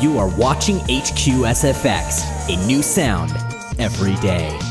You are watching HQSFX, a new sound every day.